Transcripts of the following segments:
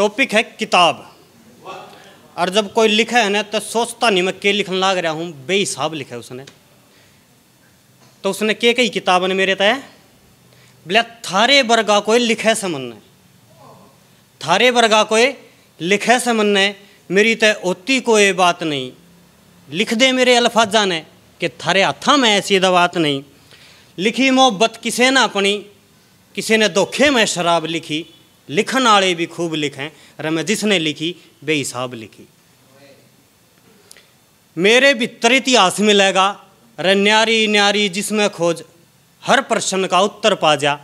Topic है किताब। और जब कोई लिखे है ना तो सोचता नहीं मैं क्या लिखने लग रहा हूँ, बेहिसाब लिखा है उसने। तो उसने के कई किताब ने मेरे तय बोले थारे वर्गा कोई लिखे समन्ने, थारे वर्गा कोई लिखे समन्ने मेरी तय होती कोई बात नहीं, लिख दे मेरे अल्फाजा ने कि थारे हाथा में ऐसी दवात नहीं। लिखी मोहब्बत किसे ना अपनी, किसी ने धोखे में शराब लिखी, लिखन आले भी खूब लिखें रमें जिसने लिखी बेहिसाब लिखी। मेरे भीतर इतिहास मिलेगा रे न्यारी न्यारी जिसमें खोज, हर प्रश्न का उत्तर पा जा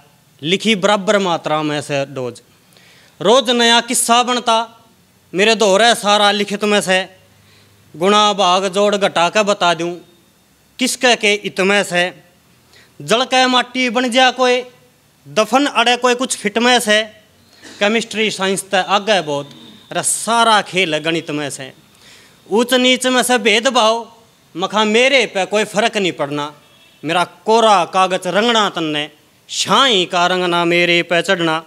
लिखी बराबर मात्रा में से डोज। रोज नया किस्सा बनता मेरे दोहरे सारा लिखित में से, गुणा भाग जोड़ घटा के बता दूँ किसके के इतमें से। जड़ के माटी बन जा कोई दफन अड़े कोई कुछ फिटमें से, केमिस्ट्री साइंस त आगे बहुत र सारा खेल गणित में से। ऊंच नीच में से भेदभाव मखा मेरे पे कोई फर्क नहीं पड़ना, मेरा कोरा कागज रंगना तन्ने शाही का रंगना मेरे पे चढ़ना।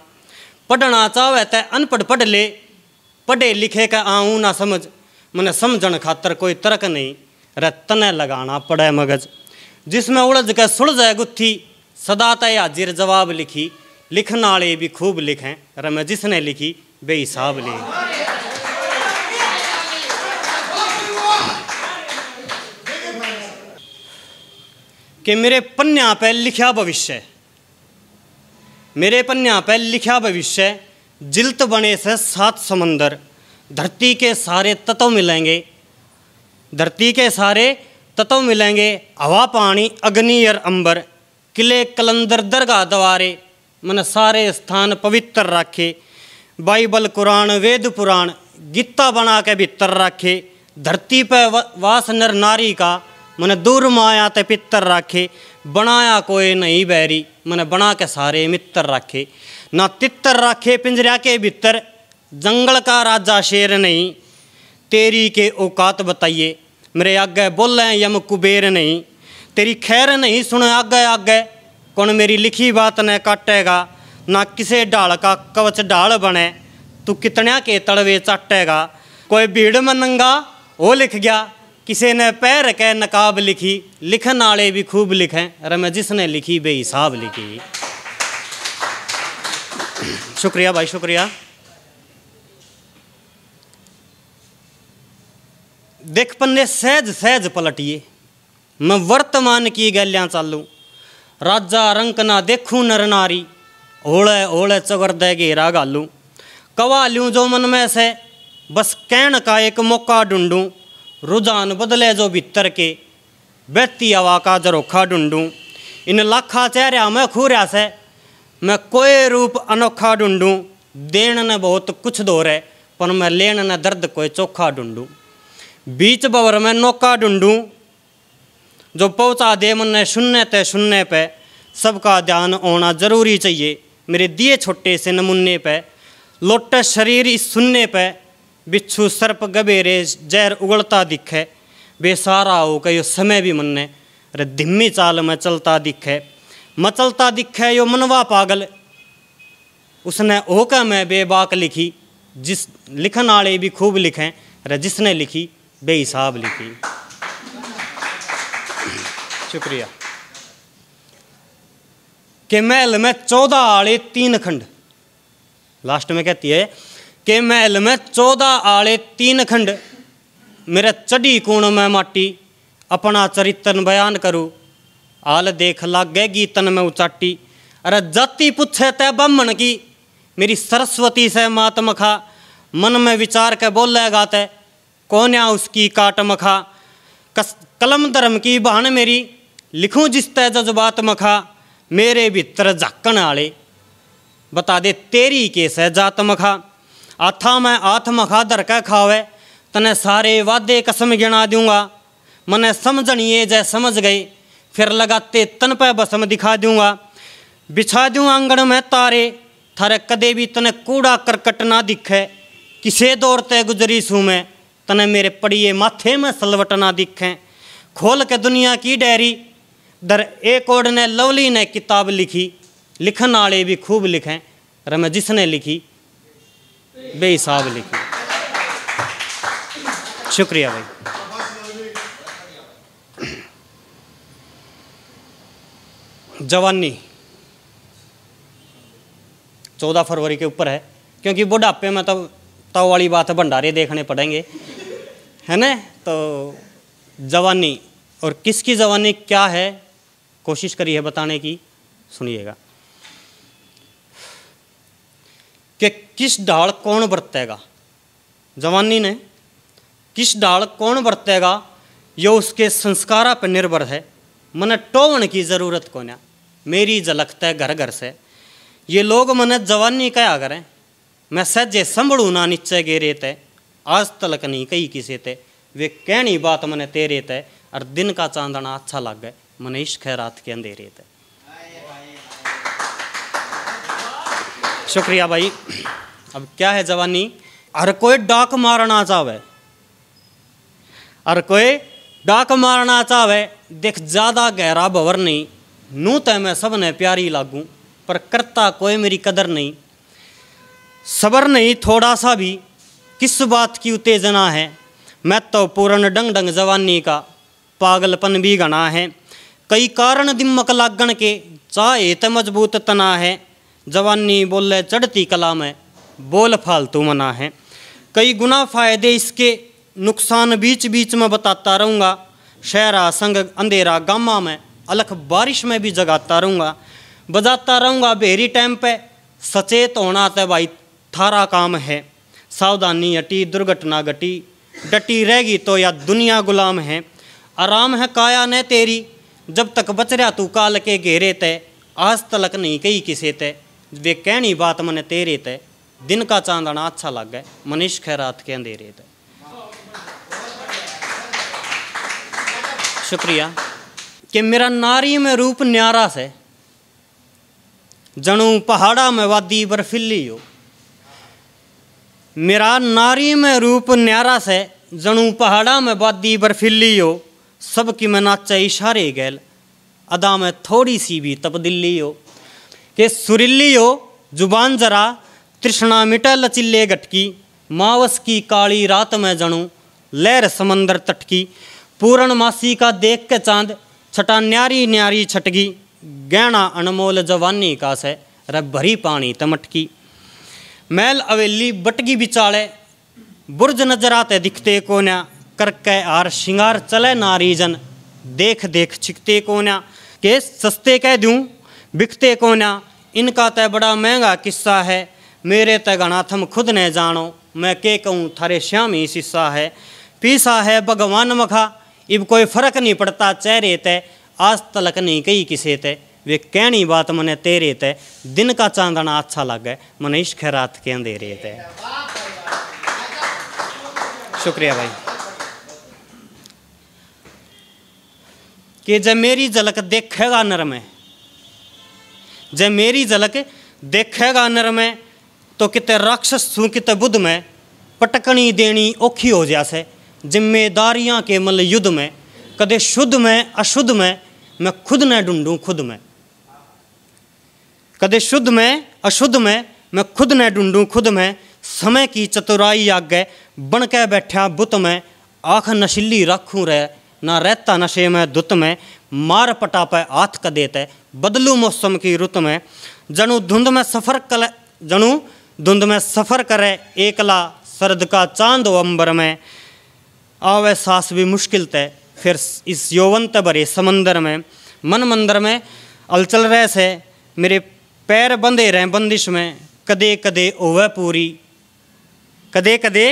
पढ़ना चाहे त अनपढ़ पढ़ ले, पढ़े लिखे का आऊँ ना समझ, मने समझन खातर कोई तर्क नहीं र तने लगाना पड़े मगज। जिसमें उलझ के सुलझे गुत्थी सदा त हाजिर जवाब लिखी, लिखने वाले भी खूब लिखें रमें जिसने लिखी बेहिसाब लिखी। कि मेरे पन्या पे लिखा भविष्य, मेरे पन्या पे लिखा भविष्य जिल्त बने से सात समंदर, धरती के सारे तत्व मिलेंगे, धरती के सारे तत्व मिलेंगे हवा पानी अग्नि और अंबर। किले कलंदर दरगाह द्वारे मन सारे स्थान पवित्र राखे, बाइबल कुरान वेद पुराण गीता बना के भीतर राखे। धरती पे वास नर नारी का मन दूर माया ते पितर राखे, बनाया कोई नहीं बैरी मन बना के सारे मित्र राखे। ना तितर राखे पिंजरा के भीतर जंगल का राजा शेर नहीं, तेरी के औकात बताइए मेरे आगे बोले यम कुबेर नहीं। तेरी खैर नहीं सुन आगे आगे कौन मेरी लिखी बात ने काटेगा, ना किसे ढाल का कवच ढाल बने तू कितने के तड़वे चाटेगा। कोई भीड़ में नंगा वो लिख गया, किसी ने पैर के नकाब लिखी, लिखन आले भी खूब लिखें रमें जिसने लिखी बेहिसाब लिखी। शुक्रिया भाई, शुक्रिया। देख पन्ने सहज सहज पलटिए मैं वर्तमान की गलियां चालू, राजा रंक ना देखूं नर नारी ओले ओले चगरदे घेरा घालूँ। कवा लूँ जो मन में से बस कहन का एक मौका ढूंढूं, रुझान बदले जो भीतर के बहती हवा का जरोखा ढूंढूं। इन लाखा चेहरा में खूरिया से मैं कोई रूप अनोखा ढूंढूं, देन ने बहुत कुछ दोरे पर मैं लेन ने दर्द कोई चोखा ढूंढूं। बीच बवर में नौका ढूंढूं जो पहुँचा दे मन ने शून्य ते शून्य पे, सबका ध्यान होना जरूरी चाहिए मेरे दिए छोटे से नमूने पे। लोटे शरीर इस शून्य पे बिच्छू सर्प गबेरे जहर उगलता दिखे, बेसारा हो के यो समय भी मन ने अरे धीमी चाल में चलता दिखे। मचलता दिखे यो मनवा पागल उसने होकर मैं बेबाक लिखी, जिस लिखन आले भी खूब लिखें अरे जिसने लिखी बेहिसाब लिखी। शुक्रिया। के महल में 14 आले 3 खंड, लास्ट में कहती है के महल में 14 आले 3 खंड, मेरा चढ़ी कोण में माटी अपना चरित्र बयान करूँ, आल देख लागेगी तन में उचाटी। अरे जाति पूछे तय ब्राह्मण की मेरी सरस्वती से मात मखा, मन में विचार के बोलेगा तय कौन या उसकी काट मखा। कलम धर्म की बहन मेरी लिखूं जिस तय जज्बात मखा, मेरे भीतर झाकण आले बता दे तेरी केस है जात मखा। आथा मैं हाथ मखा धर के खावे तने सारे वादे कसम गिना दूंगा, मने समझनिए जय समझ गए फिर लगाते तन पे बसम दिखा दूंगा। बिछा दूँ आंगन में तारे थारे कदे भी तने कूड़ा करकट ना दिखे, किसे दौर तय गुजरी सूँ मैं तने मेरे पड़िए माथे में सलवट ना दिखें। खोल के दुनिया की डायरी दर एक ओड ने लवली ने किताब लिखी, लिखन आले भी खूब लिखें रमें जिसने लिखी बेहिसाब लिखी। शुक्रिया भाई। जवानी 14 फरवरी के ऊपर है, क्योंकि बुढ़ापे में तब तो वाली बात है, भंडारे देखने पड़ेंगे, है ना। तो जवानी और किसकी जवानी क्या है, कोशिश करी है बताने की। सुनिएगा कि किस ढाल कौन बरतेगा, जवानी ने किस ढाल कौन बरतेगा यह उसके संस्कारा पर निर्भर है। मने टोवन की जरूरत को ना, मेरी झलकता है घर घर से। ये लोग मने जवानी क्या करें, मैं सजे संभड़ू ना नीचे गेरे ते, आज तलक नहीं कही किसी ते। वे कहनी बात मने तेरे ते, और दिन का चांदना अच्छा लग गए मने इश्क है रात के अंधेरे ते। शुक्रिया भाई। अब क्या है जवानी, हर कोई डाक मारना चाहे, हर कोई डाक मारना चाहे, देख ज्यादा गहरा भवर नहीं। नू ते मैं सबने प्यारी लागू, पर करता कोई मेरी कदर नहीं। सबर नहीं थोड़ा सा भी, किस बात की उत्तेजना है, मैं तो पूर्ण डंग डंग जवानी का पागलपन भी घना है। कई कारण दिमक लागण के, चाहे तो मजबूत तना है। जवानी बोले चढ़ती कला में, बोल फालतू मना है। कई गुना फायदे इसके, नुकसान बीच बीच में बताता रहूँगा। शहरा संग अंधेरा गामा में, अलख बारिश में भी जगाता रहूँगा। बजाता रहूँगा बेहरी टाइम पे, सचेत होना तो भाई थारा काम है। सावधानी अटी दुर्घटना घटी, डटी रहेगी तो या दुनिया गुलाम है। आराम है काया ने तेरी, जब तक बच रहा तू काल के घेरे तय। आज तलक नहीं कही किसी तय, वे कहनी बात मने तेरे ते, दिन का चांदना अच्छा लग गए मनीष खैरात के अंधेरे ते। शुक्रिया। कि मेरा नारी में रूप न्यारा से, जणू पहाड़ा में वादी बर्फिल्ली हो। मेरा नारी में रूप न्यारा से, जणू पहाड़ा में वादी बर्फिल्ली हो। सबकी मैं नाचे इशारे गैल, अदा में थोड़ी सी भी तब्दीली हो। के सुरीली हो जुबान जरा, तृष्णा मिटा लचिल्ले गटकी। मावस की काली रात में जणू लहर समंदर तटकी। पूर्णमासी का देख के चांद, छटा न्यारी न्यारी छटगी। गहना अनमोल जवानी का से, रे भरी पानी तमटकी। मैल अवेली बटगी बिचाले, बुर्ज नजर आते दिखते कोन्या। करके आर श्रृंगार चले नारीजन, देख देख छिकते कोन्या। के सस्ते कह दूँ बिकते कोन्या, इनका तय बड़ा महंगा किस्सा है। मेरे तय घना थम खुद ने जानो, मैं के कहूँ थारे श्यामी शिस्सा है। पीसा है भगवान मखा, इब कोई फर्क नहीं पड़ता चेहरे तय। आज तलक नहीं कही किसी तय, वे कहनी बात मने तेरे तय। दिन का चांदना अच्छा लग गए मने इश्क है रात के अंधेरे तय। शुक्रिया भाई। कि जब मेरी झलक देखेगा नर में, जब मेरी झलक देखेगा नर में, तो कितने राक्षस हूँ कितने बुद्ध में। पटकनी देनी औखी हो जैसे, जिम्मेदारियाँ के मल युद्ध में। कदे शुद्ध में अशुद्ध में, मैं खुद न ढूंढूँ खुद में। कदे शुद्ध में अशुद्ध में, मैं खुद न ढूंढूँ खुद में। समय की चतुराई आगे बन के बैठा बुत में। आँख नशीली रखूँ रह ना रहता नशे में दुत में। मार पटा पे हाथ का देते बदलू मौसम की रुत में। जणू धुंध में सफ़र करे, जणू धुंध में सफ़र करे एकला। सरद का चांद व अंबर में, आवे सांस भी मुश्किल तय। फिर इस यौवन त भरे समंदर में, मन मंदिर में हलचल रह से। मेरे पैर बंधे रहें बंदिश में, कदे कदे ओवे पूरी। कदे कदे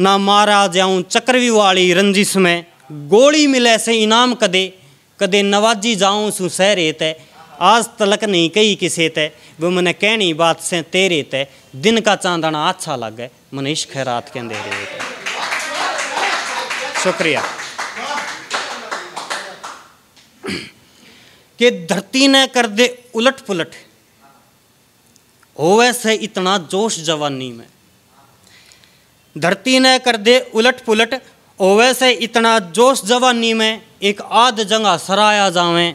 ना मारा जाऊँ चक्रवी वाली रंजिश में। गोली मिले से इनाम कदे, कदे नवाजी जाऊँ सु सहरे तय। आज तलक नहीं कही किसी तय, वो मैंने कहनी बात से तेरे तय। दिन का चांदना अच्छा लग गए मैंने इश्क है रात के अंधेरे तय। शुक्रिया। कि धरती ने कर दे उलट पुलट, होवे से इतना जोश जवानी में। धरती ने कर दे उलट पुलट, ओवे से इतना जोश जवानी में। एक आध जगह सराया जावें,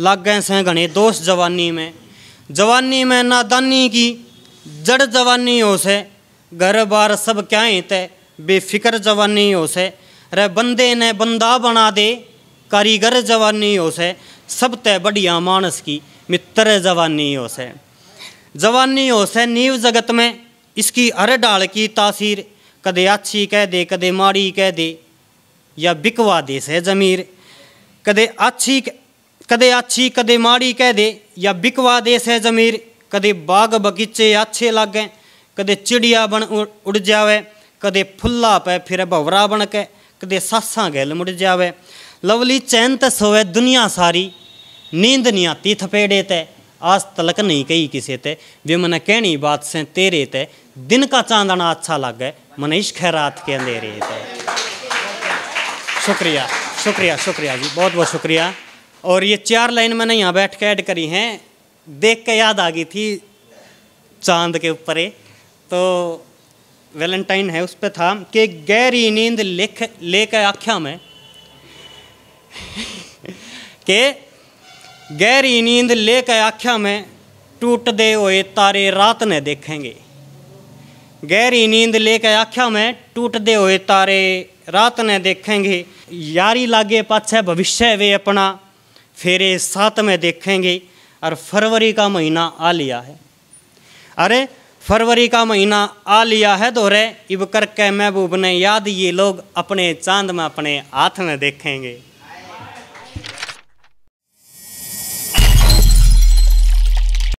लागे से घने दोष जवानी में। जवानी में नादानी की जड़ जवानी हो से, घर बार सब क्या है तय बेफिक्र जवानी हो से रे बंदे ने बंदा बना दे कारीगर जवानी हो से सब तय बढ़िया मानस की मित्र जवानी हो से। जवानी हो से नीव जगत में इसकी हर डाल की तासीर कदे अच्छी कह दे कदे माड़ी कह दे या बिकवा दे से जमीर कदे अच्छी कदे माड़ी कह दे या बिकवा दे से जमीर। कदे बाग बगीचे अच्छे लागें कदे चिड़िया बन उड़ जावे कदे फुल्ला पे फिर भवरा बन के कदे सासा गैल मुड़ जावे। लवली चैन त सोवे दुनिया सारी नींद नहीं आती थपेड़े ते आज तलक नहीं कही किसी ते वे मन कहनी बात से तेरे ते दिन का चांदना अच्छा लागे मन इश्क है रात के अंधेरे ते। शुक्रिया शुक्रिया शुक्रिया जी बहुत बहुत शुक्रिया। और ये 4 लाइन मैंने यहाँ बैठ के ऐड करी हैं, देख के याद आ गई थी चांद के ऊपर तो वैलेंटाइन है उस पर था कि गहरी नींद लेकर आख्या में के गहरी नींद लेकर आख्या में टूटते हुए तारे रात ने देखेंगे। गहरी नींद लेकर आख्या में टूटते हुए तारे रात ने देखेंगे। यारी लागे पाछे भविष्य वे अपना फेरे साथ में देखेंगे। और फरवरी का महीना आ लिया है, अरे फरवरी का महीना आ लिया है दोहरे इब करके महबूब ने याद ये लोग अपने चांद में अपने हाथ में देखेंगे।